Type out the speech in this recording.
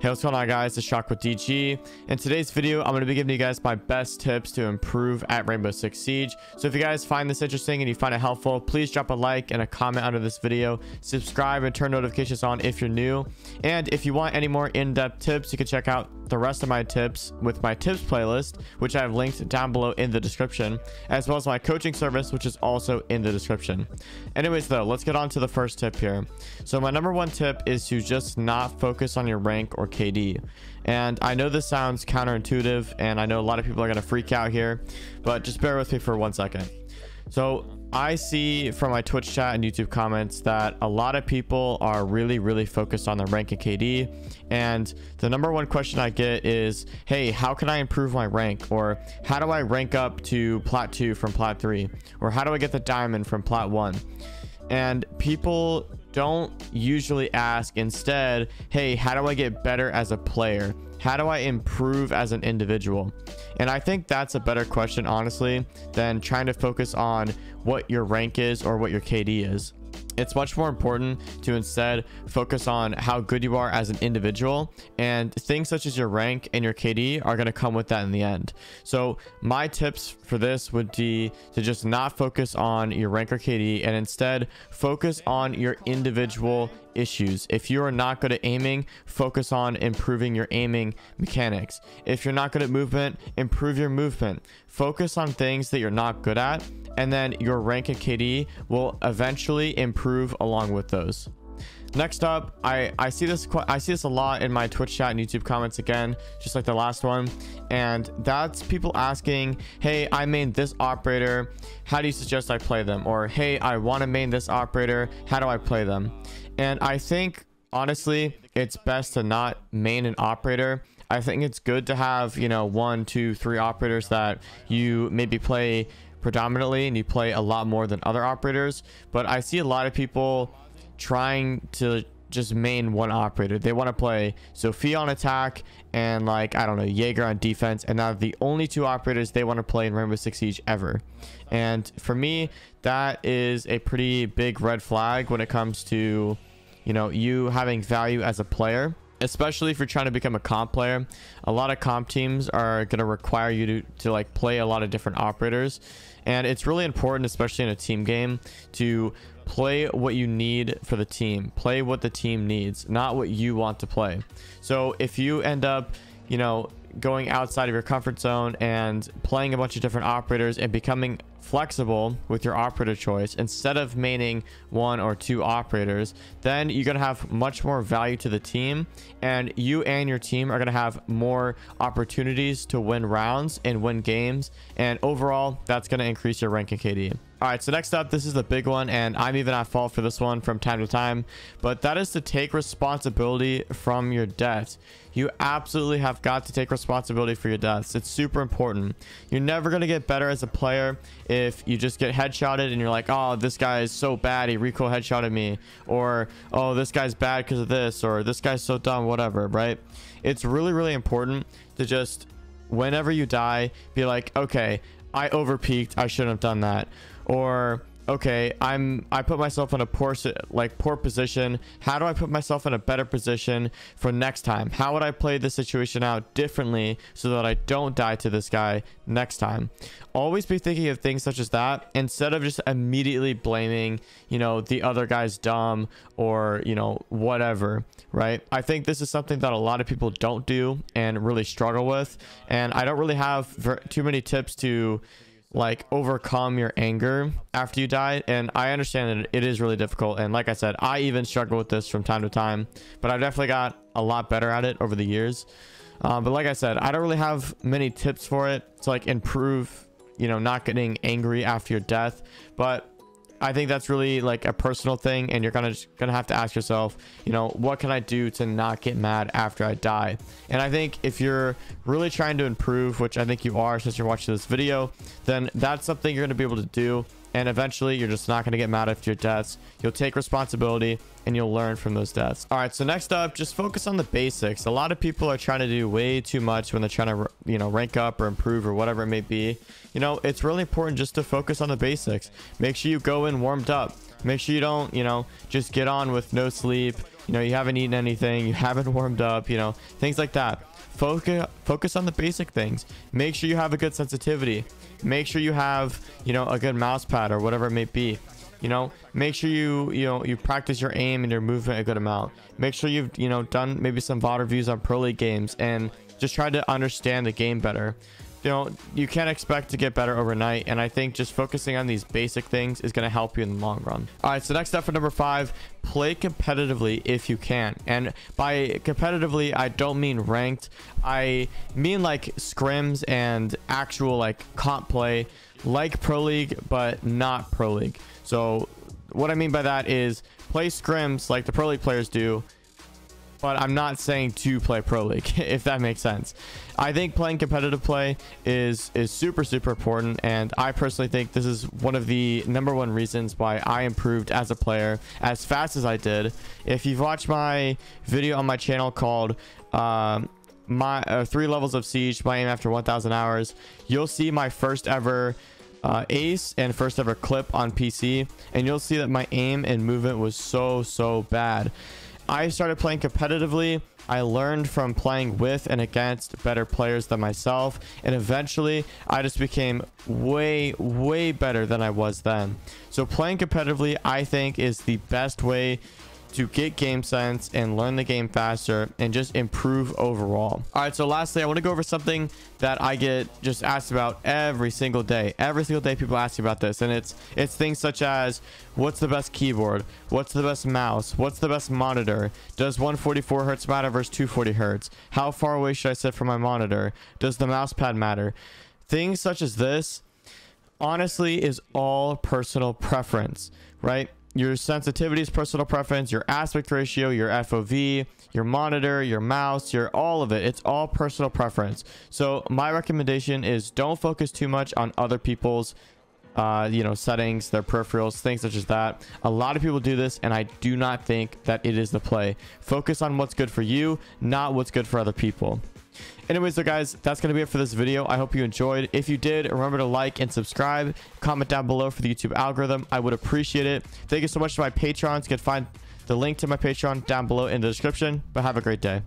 Hey, what's going on, guys? It's Shawk with DG. In today's video, I'm going to be giving you guys my best tips to improve at Rainbow Six Siege. So if you guys find this interesting and you find it helpful, please drop a like and a comment under this video. Subscribe and turn notifications on if you're new. And if you want any more in-depth tips, you can check out the rest of my tips with my tips playlist, which I have linked down below in the description, as well as my coaching service, which is also in the description. Anyways, though, let's get on to the first tip here. So my number one tip is to just not focus on your rank or KD. And I know this sounds counterintuitive, and I know a lot of people are going to freak out here, but just bear with me for 1 second. So I see from my Twitch chat and YouTube comments that a lot of people are really focused on the rank and KD, and the number one question I get is, hey, how can I improve my rank? Or how do I rank up to plat 2 from plat 3? Or how do I get the diamond from plat 1? And people don't usually ask instead, hey, how do I get better as a player? How do I improve as an individual? And I think that's a better question, honestly, than trying to focus on what your rank is or what your KD is. It's much more important to instead focus on how good you are as an individual, and things such as your rank and your KD are going to come with that in the end. So my tips for this would be to just not focus on your rank or KD, and instead focus on your individual issues. If you are not good at aiming, focus on improving your aiming mechanics. If you're not good at movement, improve your movement. Focus on things that you're not good at, and then your rank and KD will eventually improve along with those. Next up, I see this a lot in my Twitch chat and YouTube comments again, just like the last one, and that's people asking, hey, I main this operator, how do you suggest I play them? Or hey, I want to main this operator, how do I play them? And I think honestly it's best to not main an operator. I think it's good to have, you know, 1, 2, 3 operators that you maybe play predominantly and you play a lot more than other operators, but I see a lot of people trying to just main one operator. They want to play Sophia on attack and, like, I don't know, Jaeger on defense, and now the only two operators they want to play in Rainbow Six Siege ever. And for me, that is a pretty big red flag when it comes to, you know, you having value as a player, especially if you're trying to become a comp player. A lot of comp teams are going to require you to like play a lot of different operators, and it's really important, especially in a team game, to play what you need for the team. Play what the team needs, not what you want to play. So if you end up, you know, going outside of your comfort zone and playing a bunch of different operators and becoming flexible with your operator choice instead of maining 1 or 2 operators, then you're going to have much more value to the team, and you and your team are going to have more opportunities to win rounds and win games, and overall that's going to increase your rank in KD. All right, so next up, this is the big one, and I'm even at fault for this one from time to time, but that is to take responsibility from your deaths. You absolutely have got to take responsibility for your deaths. It's super important. You're never going to get better as a player if you just get headshotted and you're like, oh, this guy is so bad, he recoil headshotted me, or oh, this guy's bad because of this, or this guy's so dumb, whatever, right? It's really important to just, whenever you die, be like, okay, I overpeaked, I shouldn't have done that. Or okay, I put myself in a poor position. How do I put myself in a better position for next time? How would I play this situation out differently so that I don't die to this guy next time? Always be thinking of things such as that, instead of just immediately blaming, you know, the other guy's dumb, or, you know, whatever, right? I think this is something that a lot of people don't do and really struggle with, and I don't really have too many tips to like overcome your anger after you die, and I understand that it is really difficult, and like I said, I even struggle with this from time to time, but I've definitely got a lot better at it over the years. But like I said, I don't really have many tips for it to like improve, you know, not getting angry after your death, but I think that's really like a personal thing, and you're gonna have to ask yourself, you know, what can I do to not get mad after I die? And I think if you're really trying to improve, which I think you are since you're watching this video, then that's something you're gonna be able to do, and eventually you're just not gonna get mad after your deaths. You'll take responsibility and you'll learn from those deaths. All right, so next up, just focus on the basics. A lot of people are trying to do way too much when they're trying to, you know, rank up or improve or whatever it may be. You know, it's really important just to focus on the basics. Make sure you go in warmed up. Make sure you don't, you know, just get on with no sleep you know, you haven't eaten anything, you haven't warmed up, you know, things like that. Focus on the basic things. Make sure you have a good sensitivity. Make sure you have, you know, a good mouse pad or whatever it may be. You know, make sure you practice your aim and your movement a good amount. Make sure you've, you know, done maybe some VOD reviews on pro league games and just try to understand the game better. You know, you can't expect to get better overnight, and I think just focusing on these basic things is going to help you in the long run. All right, so next step for number 5, play competitively if you can. And by competitively, I don't mean ranked. I mean like scrims and actual like comp play, like pro league, but not pro league. So what I mean by that is play scrims like the pro league players do, but I'm not saying to play pro league, if that makes sense. I think playing competitive play is super important, and I personally think this is one of the #1 reasons why I improved as a player as fast as I did. If you've watched my video on my channel called my 3 levels of Siege, my aim after 1,000 hours, you'll see my first ever ace and first ever clip on PC, and you'll see that my aim and movement was so bad. I started playing competitively. I learned from playing with and against better players than myself, and eventually I just became way better than I was then. So playing competitively, I think, is the best way to get game sense and learn the game faster and just improve overall. All right, so lastly, I want to go over something that I get just asked about every single day. Every single day people ask me about this, and it's things such as, what's the best keyboard? What's the best mouse? What's the best monitor? Does 144 hertz matter versus 240 hertz? How far away should I sit from my monitor? Does the mouse pad matter? Things such as this, honestly, is all personal preference, right? Your sensitivity is personal preference, your aspect ratio, your FOV, your monitor, your mouse, your all of it. It's all personal preference. So my recommendation is don't focus too much on other people's you know, settings, their peripherals, things such as that. A lot of people do this, and I do not think that it is the play. Focus on what's good for you, not what's good for other people. Anyways, so guys, that's going to be it for this video. I hope you enjoyed. If you did, remember to like and subscribe. Comment down below for the YouTube algorithm. I would appreciate it. Thank you so much to my Patrons. You can find the link to my Patreon down below in the description. But have a great day.